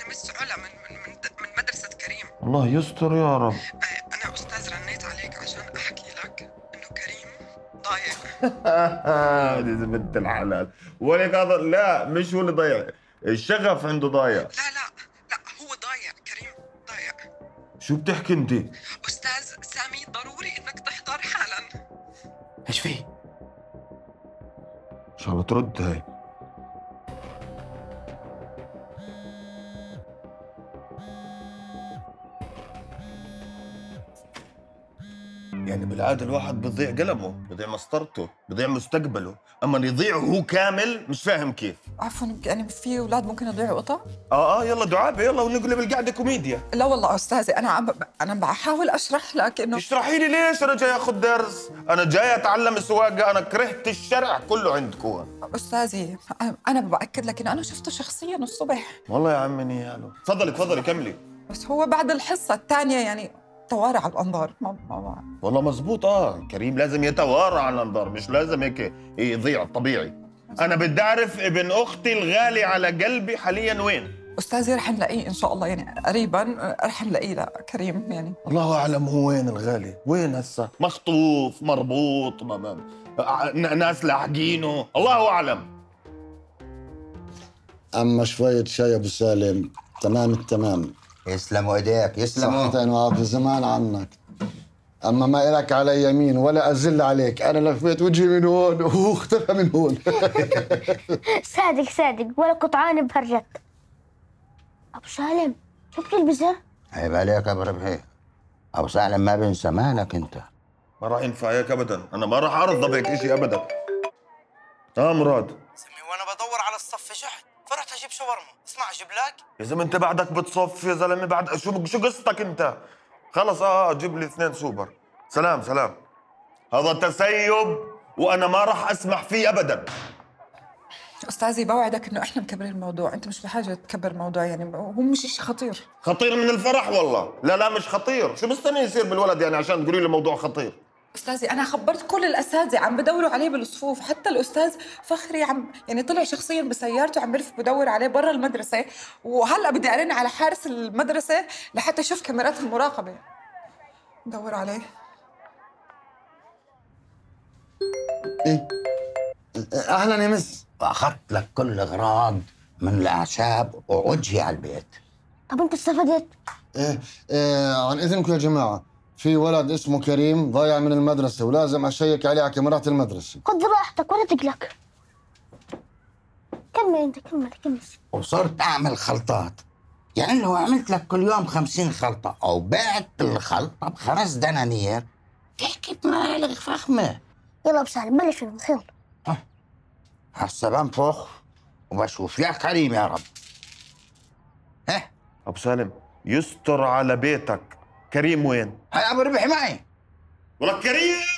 انا مس علا من مدرسه كريم. الله يستر يا رب. انا استاذ رنيت عليك عشان احكي لك انه كريم ضايع. هذه بنت الحلال، ولك هذا لا مش هو اللي ضايع، الشغف عنده ضايع. لا هو ضايع، كريم ضايع. شو بتحكي انت؟ استاذ سامي ضروري انك تحضر حالا. ايش في؟ ان شاء الله ترد هاي. يعني بالعاده الواحد بيضيع قلمه، بيضيع مسطرته، بيضيع مستقبله، اما يضيع وهو كامل مش فاهم كيف. عفوا يعني في اولاد ممكن يضيعوا قطع؟ يلا دعابه، يلا ونقلب القعده كوميديا. لا والله استاذي انا بحاول اشرح لك انه اشرحي لي ليش، انا جاي اخذ درس، انا جاي اتعلم سواقه، انا كرهت الشرع كله عندكم. استاذي انا باكد لك انه انا شفته شخصيا الصبح. والله يا عمي نياله. تفضلي تفضلي كملي. بس هو بعد الحصه الثانيه يعني توارع الانظار. ما والله مزبوط. كريم لازم يتوارع عن الانظار، مش لازم هيك يضيع طبيعي. انا بدي اعرف ابن اختي الغالي على قلبي حاليا وين؟ استاذي رح نلاقيه ان شاء الله، يعني قريبا رح نلاقيه لكريم. يعني الله اعلم هو وين الغالي، وين هسه؟ مخطوف، مربوط، ناس لاحقينه، الله اعلم. اما شوية شاي ابو سالم تمام التمام. يسلموا ايديك، يسلموا. صحتين وعافية، زمان عنك. اما ما إلك على يمين ولا ازل عليك، انا لفيت وجهي من هون واختفى من هون. صادق صادق ولا قطعان بهرجك. ابو سالم شو بتلبسه؟ عيب عليك ابو ربحي، ابو سالم ما بينسى، مالك انت؟ ما راح ينفع هيك ابدا، انا ما راح ارضى بهيك شيء ابدا. مراد سمي، وانا بدور على الصف جحت فرحت اجيب شاورما. اسمع اجيب لك يا زلمه. انت بعدك بتصف يا زلمه، بعد شو قصتك انت؟ خلص جيب لي 2 سوبر. سلام سلام. هذا تسيب وانا ما راح اسمح فيه ابدا. استاذي بوعدك انه احنا مكبرين الموضوع، انت مش بحاجه تكبر الموضوع، يعني هو مش شيء خطير. خطير من الفرح والله. لا مش خطير، شو مستني يصير بالولد يعني عشان تقولي لي الموضوع خطير؟ استاذي انا خبرت كل الاساتذه، عم بدوروا عليه بالصفوف، حتى الاستاذ فخري عم يعني طلع شخصيا بسيارته، عم بلف بدور عليه برا المدرسه، وهلا بدي ارن على حارس المدرسه لحتى اشوف كاميرات المراقبه. بدور عليه. ايه اهلا يا مس، اخذت لك كل الاغراض من الاعشاب ووجهي على البيت. طب انت استفدت؟ إيه عن اذنكم يا جماعه، في ولد اسمه كريم ضايع من المدرسة ولازم أشيك عليه على كاميرات المدرسة. خذ راحتك ولا تقلق. كمل أنت، كمل. وصرت أعمل خلطات، يعني لو عملت لك كل يوم 50 خلطة أو بعت الخلطة ب5 دنانير تحكي مبالغ فخمة. يلا أبو سالم بلش الخلط. هسه بنفخ وبشوف يا كريم يا رب. أبو سالم يستر على بيتك، كريم وين؟ هاي ابو ربحي معي. ولك كريم